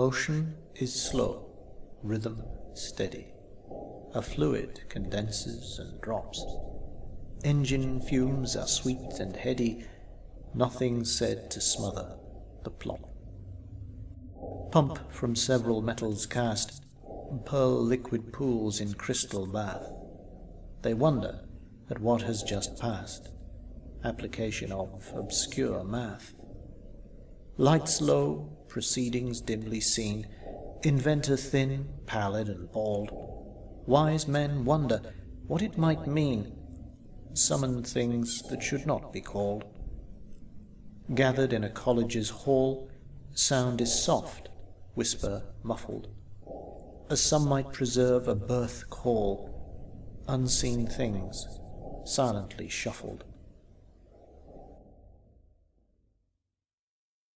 Motion is slow, rhythm steady. A fluid condenses and drops. Engine fumes are sweet and heady, nothing said to smother the plop. Pump from several metals cast, pearl liquid pools in crystal bath. They wonder at what has just passed, application of obscure math. Lights low, proceedings dimly seen, inventor thin, pallid and bald. Wise men wonder what it might mean, summon things that should not be called. Gathered in a college's hall, sound is soft, whisper muffled. As some might preserve a birth call, unseen things silently shuffled.